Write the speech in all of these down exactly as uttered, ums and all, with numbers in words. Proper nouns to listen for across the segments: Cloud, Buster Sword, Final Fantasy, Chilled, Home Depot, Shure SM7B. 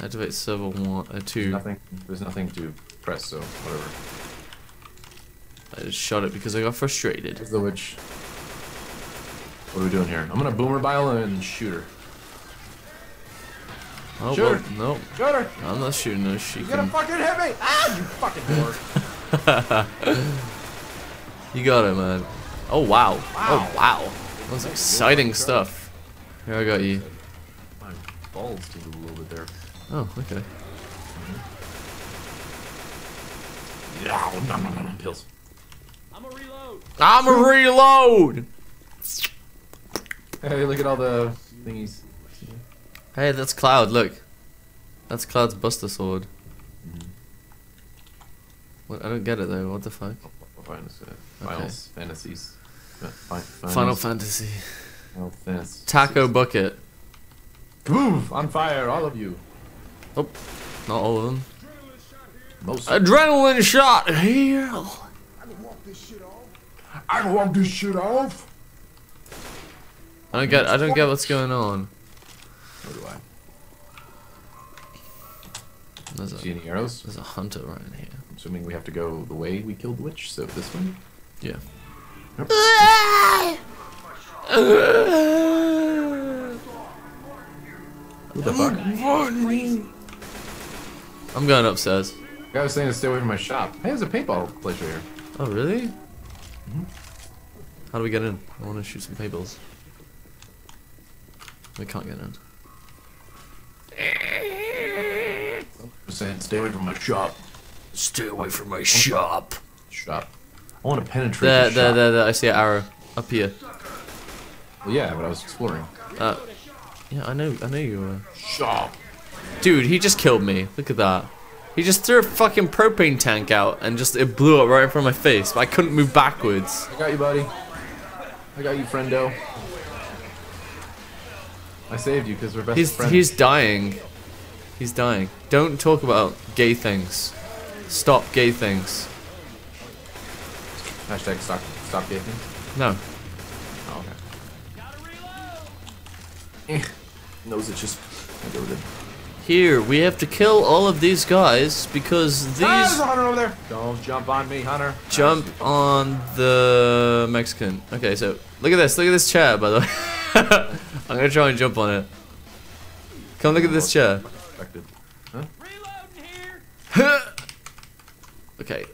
Activate server one, uh, two. Nothing. There's nothing to press, so whatever. I just shot it because I got frustrated. There's the witch. What are we doing here? I'm gonna boomer bile and shoot her. Oh, shoot her. Well, no. Shoot her. I'm not shooting her. She You're can... gonna fucking hit me! Ah, you fucking whore. You got it, man. Oh wow. wow. Oh wow. That's exciting stuff. Here, I got you. My balls did a little bit there. Oh, okay. Yeah, pills. I'm a reload. I'm a reload. Hey, look at all the thingies. Hey, that's Cloud, look. That's Cloud's Buster Sword. Mm-hmm. What? I don't get it though, what the fuck? Final okay. Fantasies. Fin Final Fantasy. Final Fantasy. Taco Bucket. Kaboom! On fire, all of you. Oh, not all of them. Most Adrenaline shot here. I can walk this shit off. I can walk this shit off. I don't get. I don't get what's going on. What do I? There's a, See any arrows? There's a hunter right in here. I'm assuming we have to go the way we killed the witch. So this one. Yeah. Nope. What the fuck? I'm going upstairs. The guy was saying to stay away from my shop. Hey, there's a paintball place right here. Oh really? Mm-hmm. How do we get in? I want to shoot some paintballs. We can't get in. I'm saying, stay away from my shop. Stay away from my shop. Shop. I want to penetrate. There, the there, shop. there, there. I see an arrow up here. Well, yeah, but I was exploring. Uh, yeah, I know, I know you were. Shop. Dude, he just killed me. Look at that. He just threw a fucking propane tank out and just it blew up right in front of my face. But I couldn't move backwards. I got you, buddy. I got you, friendo. I saved you because we're best he's, friends. He's dying. He's dying. Don't talk about gay things. Stop gay things. Hashtag stop, stop gay things? No. Oh, okay. Nose itches. Here, we have to kill all of these guys because these... Ah, there's a hunter over there! Don't jump on me, hunter. Jump nice. on the Mexican. Okay, so look at this. Look at this chair, by the way. I'm gonna try and jump on it. Come look at this chair. Huh? Here. Okay.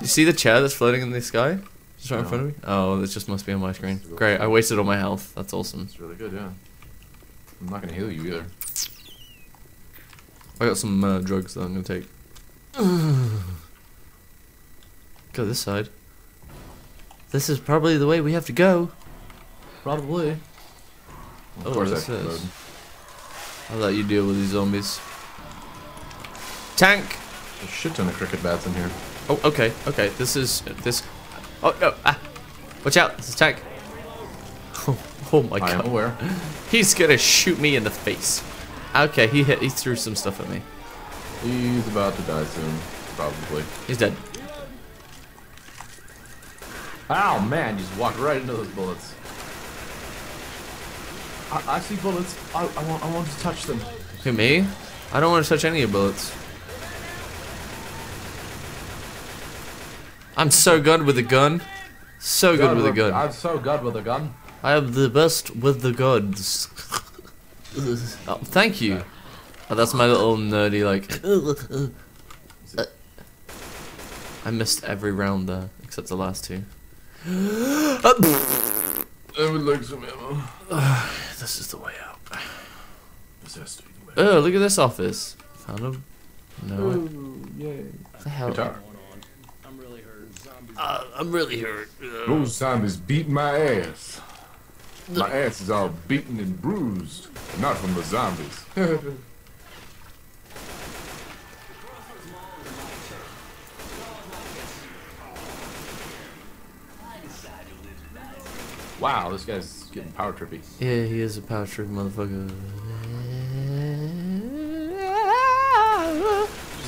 You see the chair that's floating in the sky? Just right no. in front of me? Oh, it just must be on my screen. Great, I wasted all my health. That's awesome. It's really good, yeah. I'm not gonna heal you either. I got some uh, drugs that I'm gonna take. Go this side. This is probably the way we have to go. Probably. Of oh, this is. I'll let you deal with these zombies. Tank! There's a shit ton of cricket bats in here. Oh, okay, okay. This is this. Oh no! Ah, watch out! This is tank. Oh, oh my I god! I'm aware. He's gonna shoot me in the face. Okay, he hit. He threw some stuff at me. He's about to die soon, probably. He's dead. Oh man! You just walked right into those bullets. I, I see bullets. I, I want. I want to touch them. Who me? I don't want to touch any of your bullets. I'm so good with a gun. So good, good with a gun. I'm so good with a gun. I am the best with the guns. Oh, thank you. Oh, that's my little nerdy like. I missed every round there except the last two. I would like some ammo. Uh, this is the way out. This has to be the way out. Oh, look at this office. Found him. No. Ooh, yay. What the hell? Guitar. I'm really hurt. Uh, I'm really hurt. Uh, Those zombies beat my ass. My ass is all beaten and bruised. Not from the zombies. Wow, this guy's getting power trippy. Yeah, he is a power trippy motherfucker.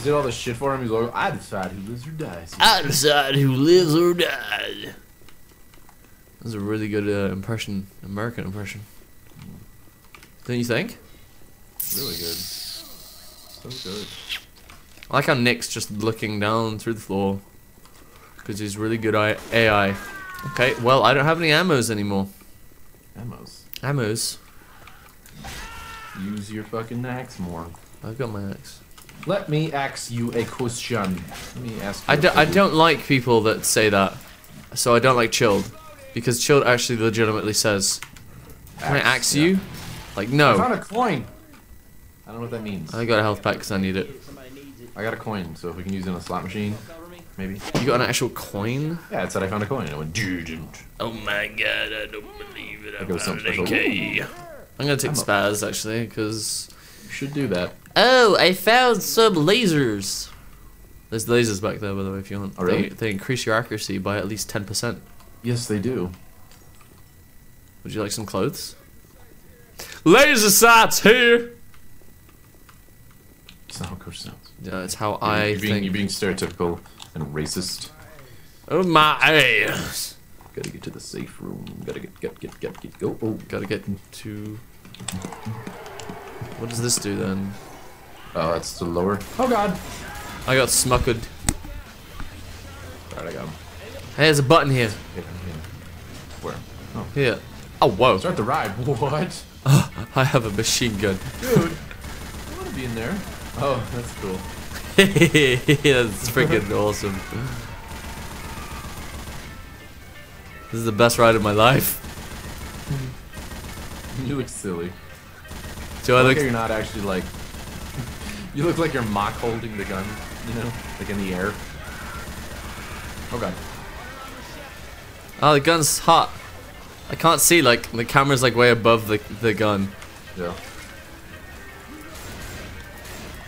You did all this shit for him. He's like, I decide who lives or dies. I decide who lives or dies. That was a really good uh, impression, American impression. Don't you think? Really good. So good. I like how Nick's just looking down through the floor. Because he's really good at A I. Okay, well, I don't have any ammos anymore. Ammos? Ammos. Use your fucking axe more. I've got my axe. Let me ask you a question. Let me ask you I, do, I don't like people that say that. So I don't like Chilled. Because Chilled actually legitimately says, can axe, I axe yeah. you? Like, no. I found a coin! I don't know what that means. I got a health pack because I need it. I got a coin, so if we can use it on a slot machine, maybe. You got an actual coin? Yeah, it said I found a coin. I went, dude. Oh my god, I don't believe it. I got something special. Ooh. I'm gonna take spaz, actually, because... You should do that. Oh, I found some lasers. There's lasers back there, by the way, if you want. Oh, really? They, they increase your accuracy by at least ten percent. Yes, they do. Would you like some clothes? Laser sights here! It's not how Coach sounds. Yeah, it's how you're, I you're being, think. You're being stereotypical and racist. Oh my ass! Gotta get to the safe room. Gotta get, get, get, get, get, go. Oh, gotta get to... What does this do then? Oh, that's the lower. Oh god! I got smuckered. Alright, I got him. Hey, there's a button here. Yeah, yeah. Where? Oh. Here. Oh, whoa. Start the ride. What? I have a machine gun. Dude, I wanna be in there. Oh, that's cool. That's freaking awesome. This is the best ride of my life. You look silly. Do I, I look? Like you're not actually like. You look like you're mock holding the gun, you know, like in the air. Oh god. Oh, the gun's hot. I can't see. Like the camera's like way above the the gun. Yeah.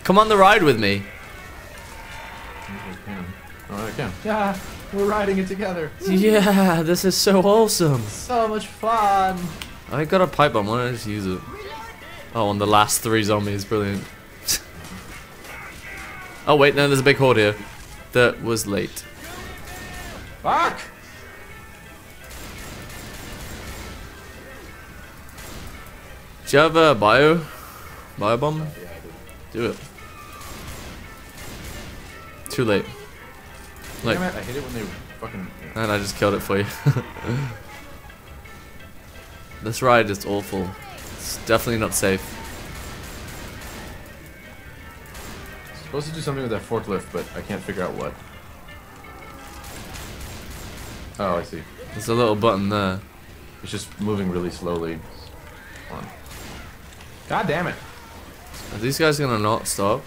Come on the ride with me. I can. Oh, I can. Yeah, we're riding it together. Yeah, this is so awesome. So much fun. I got a pipe bomb. Why don't I just use it? Oh, on the last three zombies, brilliant. Oh wait, no, there's a big horde here. That was late. Fuck! Do you have a bio? Bio bomb? Do it. Too late. Like, damn it, I hit it when they fucking. And I just killed it for you. This ride is awful. It's definitely not safe. I'm supposed to do something with that forklift, but I can't figure out what. Oh, I see. There's a little button there. It's just moving really slowly. Come on. God damn it! Are these guys gonna not stop?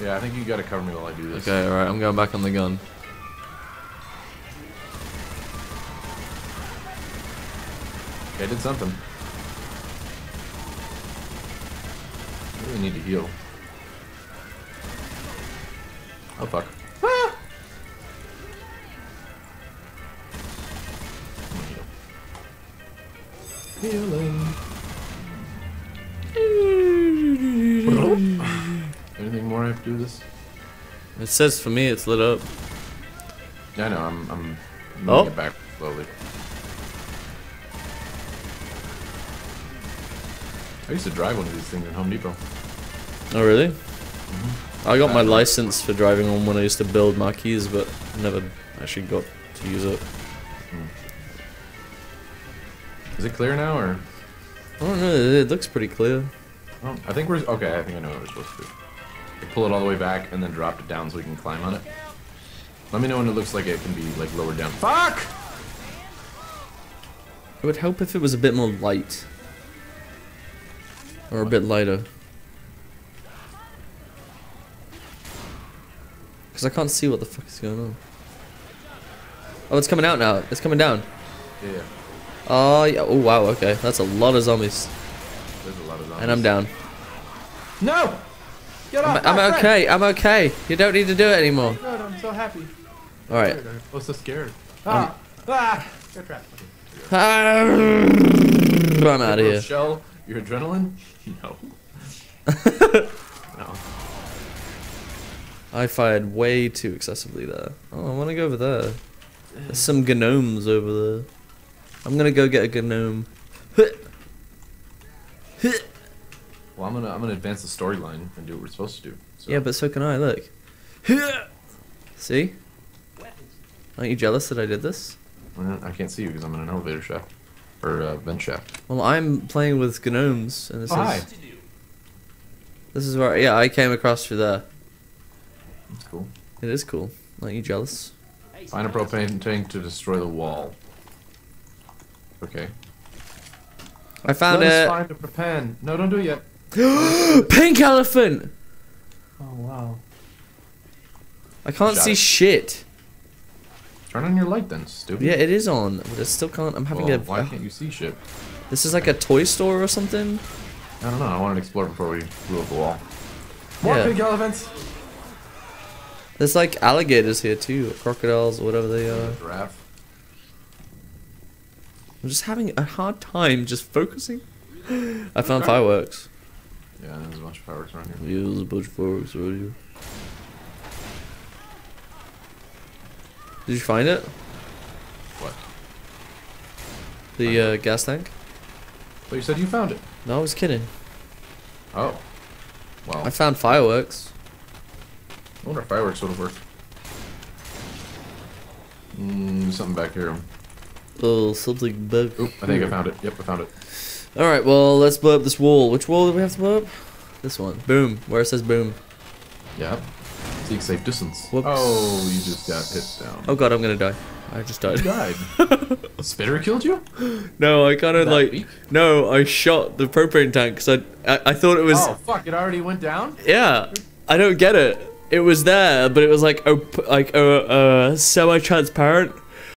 Yeah, I think you gotta cover me while I do this. Okay, alright, I'm going back on the gun. Okay, I did something. I really need to heal. Oh fuck. Ah! Healing. Anything more I have to do this? It says for me it's lit up. Yeah, I know, I'm, I'm moving oh. it back slowly. I used to drive one of these things at Home Depot. Oh really? Mm-hmm. I got my license for driving one when I used to build marquees, but never actually got to use it. Mm. Is it clear now, or? I don't know, it looks pretty clear. Oh, I think we're, okay, I think I know what we're supposed to do. Pull it all the way back and then drop it down so we can climb on it. Let me know when it looks like it can be like lowered down. Fuck! It would help if it was a bit more light. Or a bit lighter. Because I can't see what the fuck is going on. Oh, it's coming out now. It's coming down. Yeah. Oh, uh, yeah. Oh, wow. Okay. That's a lot of zombies. There's a lot of zombies. And I'm down. No! Get off, I'm, I'm okay, I'm okay. You don't need to do it anymore. No, no, I'm so happy. Alright. I'm oh, so scared. Ah! I'm, ah! You're trapped. I'm out of here. Shell, your adrenaline? No. No. I fired way too excessively there. Oh, I want to go over there. There's some gnomes over there. I'm gonna go get a gnome. Well, I'm gonna I'm gonna advance the storyline and do what we're supposed to do. So. Yeah, but so can I. Look. See? Aren't you jealous that I did this? I can't see you because I'm in an elevator shaft or uh, vent shaft. Well, I'm playing with gnomes, and this oh, is. Hi. This is where yeah I came across through there. It's cool. It is cool. Aren't you jealous? Find a propane tank to destroy the wall. Okay. I found Let it. Let's find a propane. No, don't do it yet. Pink elephant. Oh wow. I can't see it. shit. Turn on your light then, stupid. Yeah, it is on, but I still can't. I'm having well, a. Why can't you see shit? This is like a toy store or something. I don't know. I wanted to explore before we blew up the wall. More yeah. pink elephants. There's like alligators here too, or crocodiles, or whatever they are. Giraffe. I'm just having a hard time just focusing. I found fireworks. Yeah, there's a bunch of fireworks around here. Yeah, there's a bunch of fireworks around here. Did you find it? What? The uh, gas tank? But you said you found it. No, I was kidding. Oh. Wow. I found fireworks. I wonder if fireworks would have worked. Mmm, something back here. Oh, something back Oop, I think here. I found it. Yep, I found it. Alright, well, let's blow up this wall. Which wall do we have to blow up? This one. Boom. Where it says boom. Yeah. Seek safe distance. Whoops. Oh, you just got hit down. Oh god, I'm gonna die. I just died. You died? The spitter killed you? No, I kinda like... Weak? No, I shot the propane tank because I, I, I thought it was... Oh, fuck, it already went down? Yeah. I don't get it. It was there, but it was like, oh, like, uh, uh, semi-transparent.